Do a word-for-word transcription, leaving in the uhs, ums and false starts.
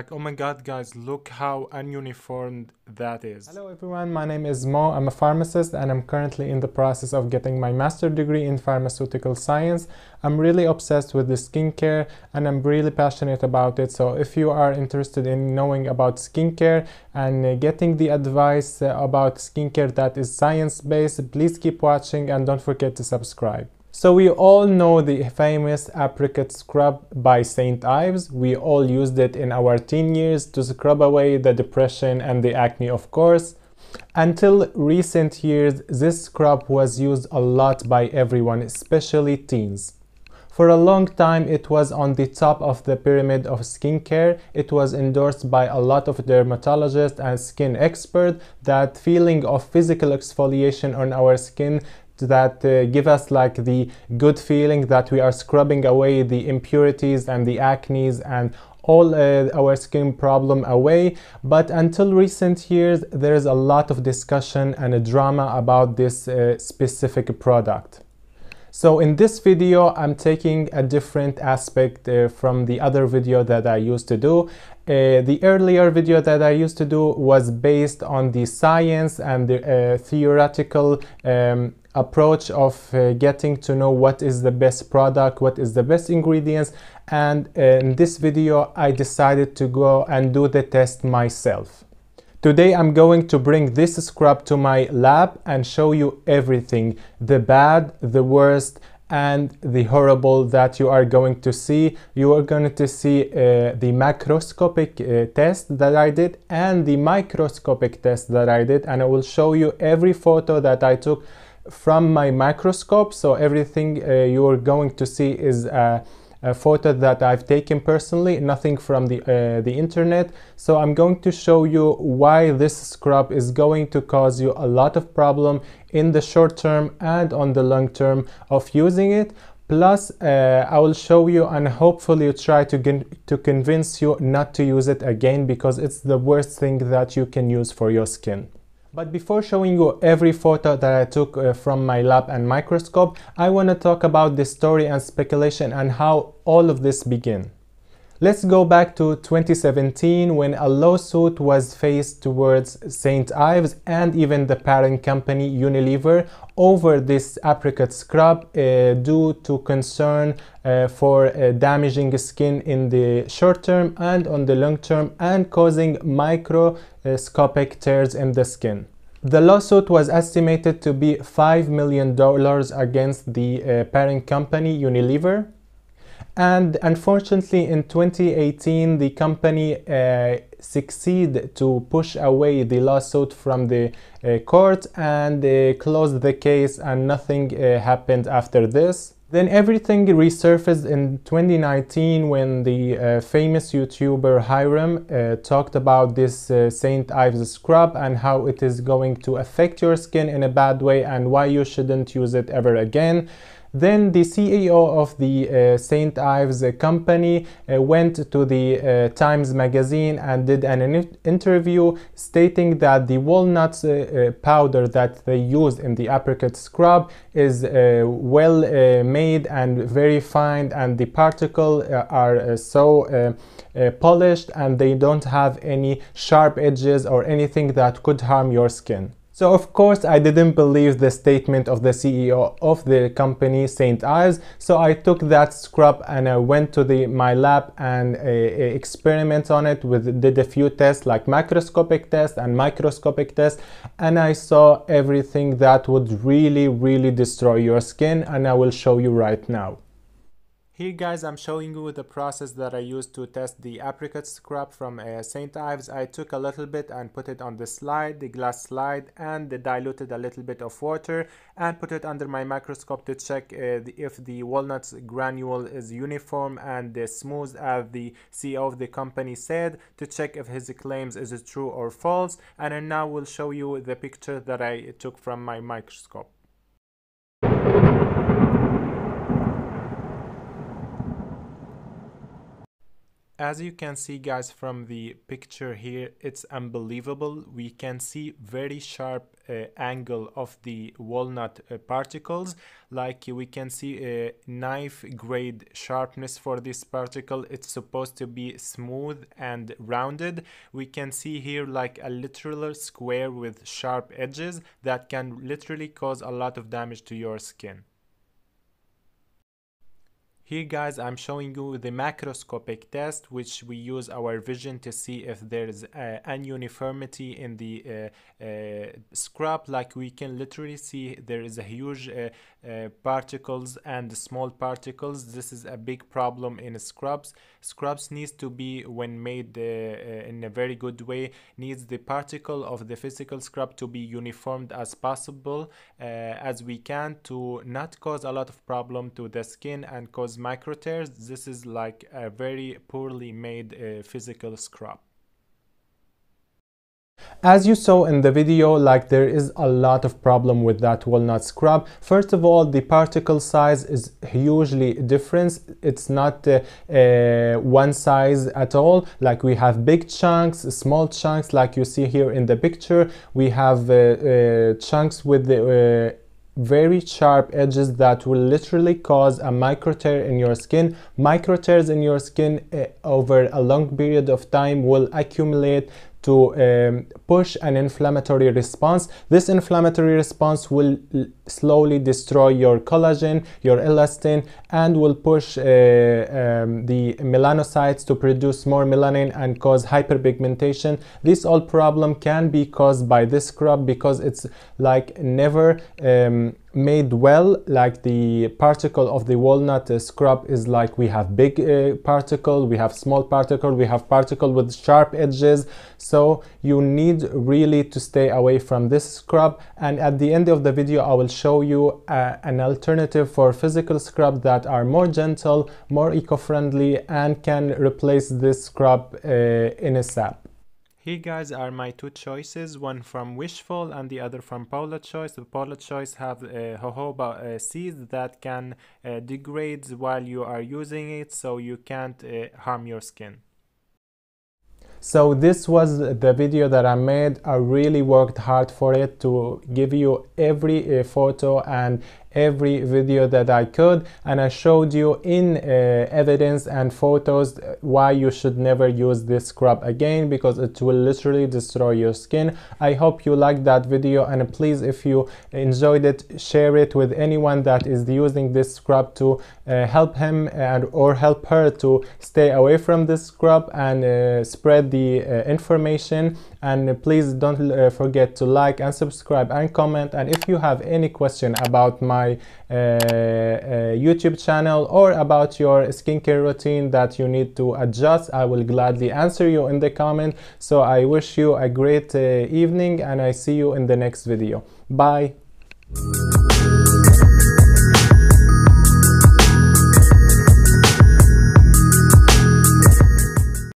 like, oh my God, guys, look how ununiformed that is. Hello everyone, my name is Mo. I'm a pharmacist and I'm currently in the process of getting my master's degree in pharmaceutical science. I'm really obsessed with the skincare and I'm really passionate about it. So if you are interested in knowing about skincare and getting the advice about skincare that is science-based, please keep watching and don't forget to subscribe. So we all know the famous apricot scrub by Saint Ives. We all used it in our teen years to scrub away the depression and the acne, of course. Until recent years, this scrub was used a lot by everyone, especially teens. For a long time, it was on the top of the pyramid of skincare. It was endorsed by a lot of dermatologists and skin experts. That feeling of physical exfoliation on our skin that uh, give us like the good feeling that we are scrubbing away the impurities and the acnes and all uh, our skin problem away. But until recent years, there is a lot of discussion and a drama about this uh, specific product. So in this video, I'm taking a different aspect uh, from the other video that I used to do. Uh, the earlier video that I used to do was based on the science and the uh, theoretical um, approach of uh, getting to know what is the best product, what is the best ingredients, and uh, in this video I decided to go and do the test myself. Today I'm going to bring this scrub to my lab and show you everything, the bad, the worst, and the horrible that you are going to see. You are going to see uh, the macroscopic uh, test that I did and the microscopic test that I did, and I will show you every photo that I took from my microscope. So everything uh, you're going to see is a, a photo that I've taken personally, nothing from the uh, the internet. So I'm going to show you why this scrub is going to cause you a lot of problem in the short term and on the long term of using it. Plus uh, I will show you and hopefully try to to convince you not to use it again, because it's the worst thing that you can use for your skin. But before showing you every photo that I took uh, from my lab and microscope, I want to talk about the story and speculation and how all of this began. Let's go back to twenty seventeen, when a lawsuit was faced towards Saint Ives and even the parent company Unilever over this apricot scrub uh, due to concern uh, for uh, damaging skin in the short term and on the long term and causing micro Microscopic tears in the skin. The lawsuit was estimated to be five million dollars against the uh, parent company Unilever, and unfortunately in twenty eighteen the company uh, succeeded to push away the lawsuit from the uh, court and uh, closed the case, and nothing uh, happened after this. Then everything resurfaced in twenty nineteen when the uh, famous YouTuber Hiram uh, talked about this uh, Saint Ives scrub and how it is going to affect your skin in a bad way and why you shouldn't use it ever again. Then the C E O of the uh, Saint Ives company uh, went to the uh, Times magazine and did an interview stating that the walnut uh, uh, powder that they use in the apricot scrub is uh, well uh, made and very fine, and the particles uh, are uh, so uh, uh, polished and they don't have any sharp edges or anything that could harm your skin. So of course I didn't believe the statement of the C E O of the company Saint Ives, so I took that scrub and I went to the, my lab and uh, experiment on it, with did a few tests like macroscopic test and microscopic test, and I saw everything that would really really destroy your skin, and I will show you right now. Here guys, I'm showing you the process that I used to test the apricot scrub from uh, Saint Ives. I took a little bit and put it on the slide, the glass slide, and diluted a little bit of water and put it under my microscope to check uh, the, if the walnut granule is uniform and uh, smooth, as the C E O of the company said, to check if his claims is true or false. And I now will show you the picture that I took from my microscope. As you can see, guys, from the picture here, it's unbelievable. We can see very sharp uh, angle of the walnut uh, particles. Like we can see a knife grade sharpness for this particle. It's supposed to be smooth and rounded. We can see here like a literal square with sharp edges that can literally cause a lot of damage to your skin. Here, guys, I'm showing you the macroscopic test, which we use our vision to see if there's uh, an uniformity in the uh, uh, scrap. Like we can literally see there is a huge uh, uh, particles and small particles. This is a big problem in scrubs. Scrubs needs to be, when made uh, uh, in a very good way, needs the particle of the physical scrub to be uniformed as possible uh, as we can, to not cause a lot of problem to the skin and cause micro tears. This is like a very poorly made uh, physical scrub. As you saw in the video, like there is a lot of problem with that walnut scrub. First of all, the particle size is hugely different. It's not uh, uh, one size at all. Like we have big chunks, small chunks, like you see here in the picture. We have uh, uh, chunks with the uh, very sharp edges that will literally cause a micro tear in your skin. Micro tears in your skin uh, over a long period of time will accumulate to um, push an inflammatory response. This inflammatory response will slowly destroy your collagen, your elastin, and will push uh, um, the melanocytes to produce more melanin and cause hyperpigmentation. This all problem can be caused by this scrub because it's like never um, made well. Like the particle of the walnut uh, scrub is like we have big uh, particle, we have small particle, we have particle with sharp edges. So you need really to stay away from this scrub. And at the end of the video, I will show you uh, an alternative for physical scrub that are more gentle, more eco-friendly, and can replace this scrub uh, in a sap. Here, guys, are my two choices, one from Wishful and the other from Paula Choice. The Paula Choice have uh, jojoba uh, seeds that can uh, degrade while you are using it, so you can't uh, harm your skin. So this was the video that I made. I really worked hard for it to give you every uh, photo and every video that I could, and I showed you in uh, evidence and photos why you should never use this scrub again, because it will literally destroy your skin. I hope you liked that video, and please, if you enjoyed it, share it with anyone that is using this scrub to uh, help him and or help her to stay away from this scrub, and uh, spread the uh, information. And please don't uh, forget to like and subscribe and comment. And if you have any question about my uh, uh, YouTube channel or about your skincare routine that you need to adjust, I will gladly answer you in the comment. So I wish you a great uh, evening, and I see you in the next video. Bye.